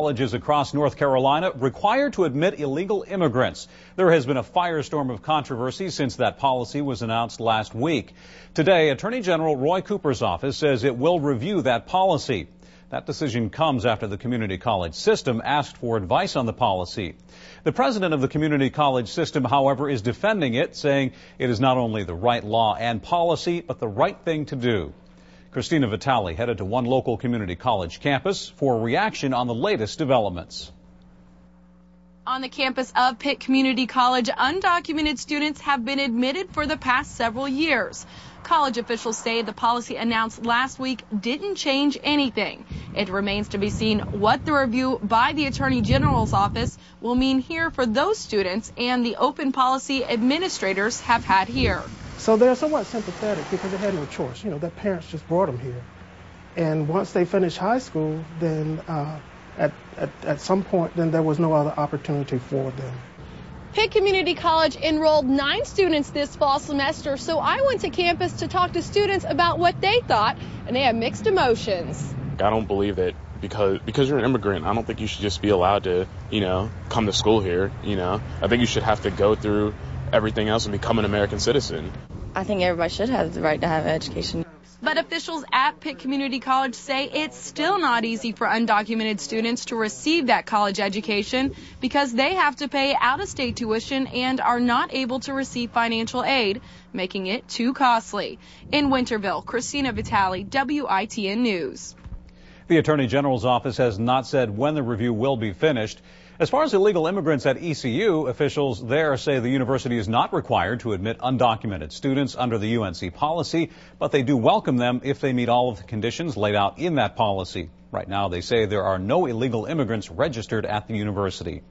Colleges across North Carolina required to admit illegal immigrants. There has been a firestorm of controversy since that policy was announced last week. Today, Attorney General Roy Cooper's office says it will review that policy. That decision comes after the community college system asked for advice on the policy. The president of the community college system, however, is defending it, saying it is not only the right law and policy, but the right thing to do. Christina Vitali headed to one local community college campus for a reaction on the latest developments. On the campus of Pitt Community College, undocumented students have been admitted for the past several years. College officials say the policy announced last week didn't change anything. It remains to be seen what the review by the Attorney General's office will mean here for those students and the open policy administrators have had here. So they're somewhat sympathetic because they had no choice. You know, their parents just brought them here. And once they finish high school, then at some point, then there was no other opportunity for them. Pitt Community College enrolled 9 students this fall semester, so I went to campus to talk to students about what they thought, and they had mixed emotions. I don't believe that because you're an immigrant, I don't think you should just be allowed to, you know, come to school here, you know. I think you should have to go through everything else and become an American citizen. I think everybody should have the right to have an education. But officials at Pitt Community College say it's still not easy for undocumented students to receive that college education because they have to pay out-of-state tuition and are not able to receive financial aid, making it too costly. In Winterville, Christina Vitali, WITN News. The Attorney General's office has not said when the review will be finished. As far as illegal immigrants at ECU, officials there say the university is not required to admit undocumented students under the UNC policy, but they do welcome them if they meet all of the conditions laid out in that policy. Right now, they say there are no illegal immigrants registered at the university.